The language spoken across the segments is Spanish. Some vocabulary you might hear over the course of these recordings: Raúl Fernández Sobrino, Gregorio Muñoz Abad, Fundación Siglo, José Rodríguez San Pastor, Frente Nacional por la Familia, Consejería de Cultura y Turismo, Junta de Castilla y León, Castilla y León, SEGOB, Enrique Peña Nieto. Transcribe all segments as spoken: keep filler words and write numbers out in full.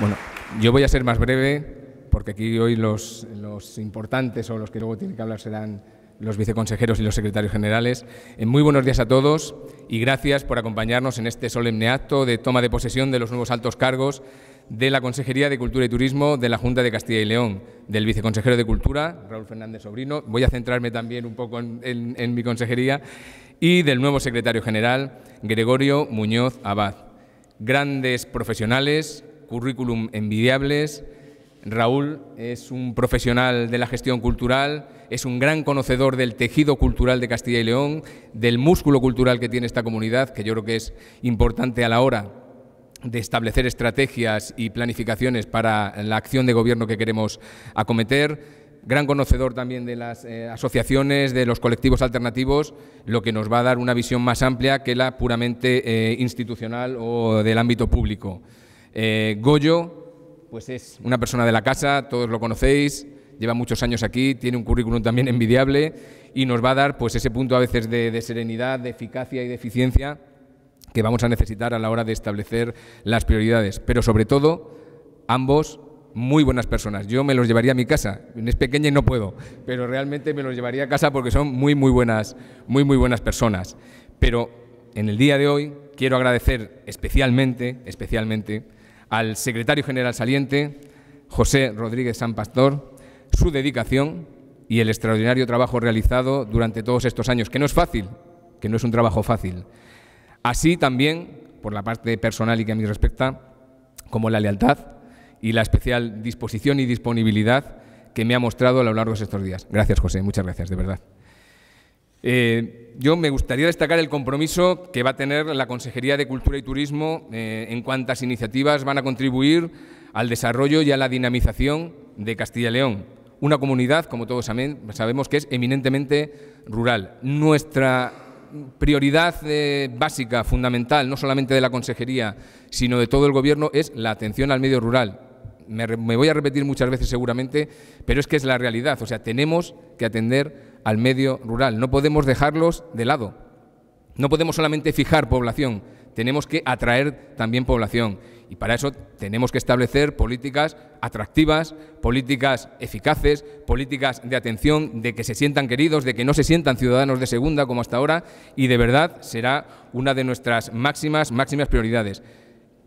Bueno, yo voy a ser más breve, porque aquí hoy los, los importantes o los que luego tienen que hablar serán los viceconsejeros y los secretarios generales. Muy buenos días a todos y gracias por acompañarnos en este solemne acto de toma de posesión de los nuevos altos cargos de la Consejería de Cultura y Turismo de la Junta de Castilla y León, del viceconsejero de Cultura, Raúl Fernández Sobrino, voy a centrarme también un poco en, en, en mi consejería, y del nuevo secretario general, Gregorio Muñoz Abad. Grandes profesionales, currículum envidiables. Raúl es un profesional de la gestión cultural, es un gran conocedor del tejido cultural de Castilla y León, del músculo cultural que tiene esta comunidad, que yo creo que es importante a la hora de establecer estrategias y planificaciones para la acción de gobierno que queremos acometer. Gran conocedor también de las eh, asociaciones, de los colectivos alternativos, lo que nos va a dar una visión más amplia que la puramente eh, institucional o del ámbito público. Eh, Goyo, pues es una persona de la casa, todos lo conocéis, lleva muchos años aquí, tiene un currículum también envidiable y nos va a dar pues ese punto a veces de, de serenidad, de eficacia y de eficiencia que vamos a necesitar a la hora de establecer las prioridades. Pero sobre todo, ambos muy buenas personas. Yo me los llevaría a mi casa, es pequeña y no puedo, pero realmente me los llevaría a casa porque son muy, muy buenas, muy, muy buenas personas. Pero en el día de hoy quiero agradecer especialmente, especialmente, al secretario general saliente, José Rodríguez San Pastor, su dedicación y el extraordinario trabajo realizado durante todos estos años, que no es fácil, que no es un trabajo fácil. Así también, por la parte personal y que a mí respecta, como la lealtad y la especial disposición y disponibilidad que me ha mostrado a lo largo de estos días. Gracias, José, muchas gracias, de verdad. Eh, yo me gustaría destacar el compromiso que va a tener la Consejería de Cultura y Turismo eh, en cuantas iniciativas van a contribuir al desarrollo y a la dinamización de Castilla y León, una comunidad, como todos sabemos, que es eminentemente rural. Nuestra prioridad eh, básica, fundamental, no solamente de la Consejería, sino de todo el Gobierno, es la atención al medio rural. Me, me voy a repetir muchas veces seguramente, pero es que es la realidad, o sea, tenemos que atender al medio rural, no podemos dejarlos de lado, no podemos solamente fijar población, tenemos que atraer también población y para eso tenemos que establecer políticas atractivas, políticas eficaces, políticas de atención, de que se sientan queridos, de que no se sientan ciudadanos de segunda como hasta ahora y de verdad será una de nuestras máximas, máximas prioridades.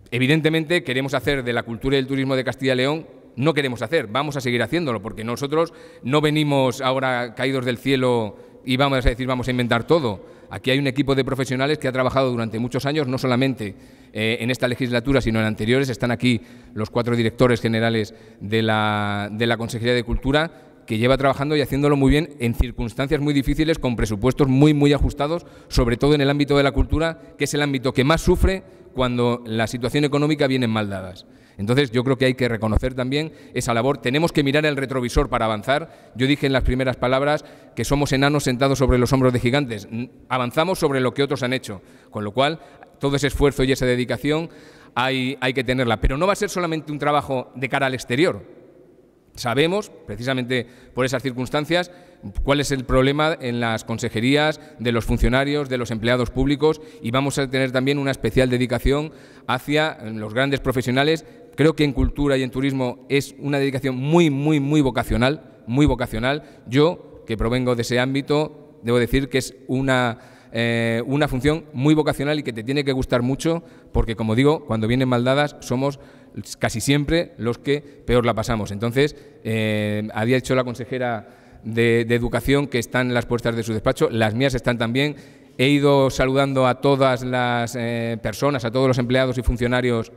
Evidentemente queremos hacer de la cultura y el turismo de Castilla y León, no queremos hacer, vamos a seguir haciéndolo, porque nosotros no venimos ahora caídos del cielo y vamos a decir vamos a inventar todo. Aquí hay un equipo de profesionales que ha trabajado durante muchos años, no solamente eh, en esta legislatura, sino en anteriores. Están aquí los cuatro directores generales de la, de la Consejería de Cultura, que lleva trabajando y haciéndolo muy bien en circunstancias muy difíciles, con presupuestos muy, muy ajustados, sobre todo en el ámbito de la cultura, que es el ámbito que más sufre cuando la situación económica viene mal dadas. Entonces, yo creo que hay que reconocer también esa labor. Tenemos que mirar el retrovisor para avanzar. Yo dije en las primeras palabras que somos enanos sentados sobre los hombros de gigantes. Avanzamos sobre lo que otros han hecho, con lo cual todo ese esfuerzo y esa dedicación hay, hay que tenerla. Pero no va a ser solamente un trabajo de cara al exterior. Sabemos, precisamente por esas circunstancias, cuál es el problema en las consejerías de los funcionarios, de los empleados públicos y vamos a tener también una especial dedicación hacia los grandes profesionales. Creo que en cultura y en turismo es una dedicación muy, muy, muy vocacional, muy vocacional. Yo, que provengo de ese ámbito, debo decir que es una, eh, una función muy vocacional y que te tiene que gustar mucho porque, como digo, cuando vienen mal dadas somos casi siempre los que peor la pasamos. Entonces, eh, había dicho la consejera de, de Educación que están las puertas de su despacho, las mías están también. He ido saludando a todas las eh, personas, a todos los empleados y funcionarios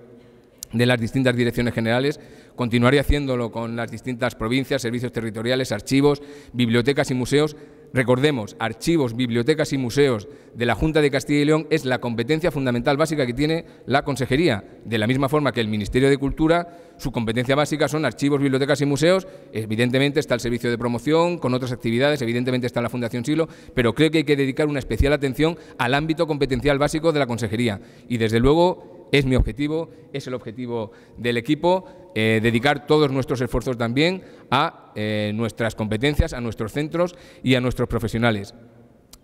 de las distintas direcciones generales. Continuaré haciéndolo con las distintas provincias, servicios territoriales, archivos, bibliotecas y museos. Recordemos, archivos, bibliotecas y museos de la Junta de Castilla y León es la competencia fundamental básica que tiene la Consejería. De la misma forma que el Ministerio de Cultura, su competencia básica son archivos, bibliotecas y museos. Evidentemente está el servicio de promoción, con otras actividades, evidentemente está la Fundación Siglo, pero creo que hay que dedicar una especial atención al ámbito competencial básico de la Consejería. Y desde luego es mi objetivo, es el objetivo del equipo, eh, dedicar todos nuestros esfuerzos también a eh, nuestras competencias, a nuestros centros y a nuestros profesionales.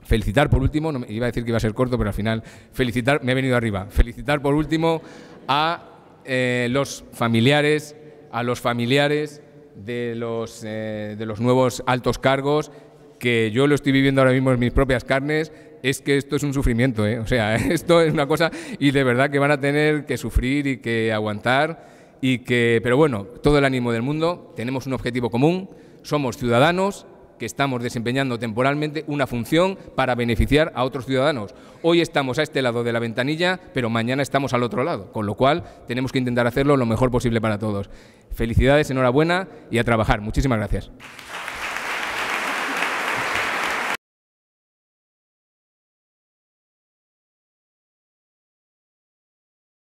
Felicitar por último, no me, iba a decir que iba a ser corto, pero al final felicitar, me he venido arriba, felicitar por último a eh, los familiares, a los familiares de los, eh, de los nuevos altos cargos, que yo lo estoy viviendo ahora mismo en mis propias carnes. Es que esto es un sufrimiento, ¿eh? O sea, esto es una cosa, y de verdad que van a tener que sufrir y que aguantar, y que, pero bueno, todo el ánimo del mundo, tenemos un objetivo común, somos ciudadanos que estamos desempeñando temporalmente una función para beneficiar a otros ciudadanos. Hoy estamos a este lado de la ventanilla, pero mañana estamos al otro lado, con lo cual tenemos que intentar hacerlo lo mejor posible para todos. Felicidades, enhorabuena y a trabajar. Muchísimas gracias.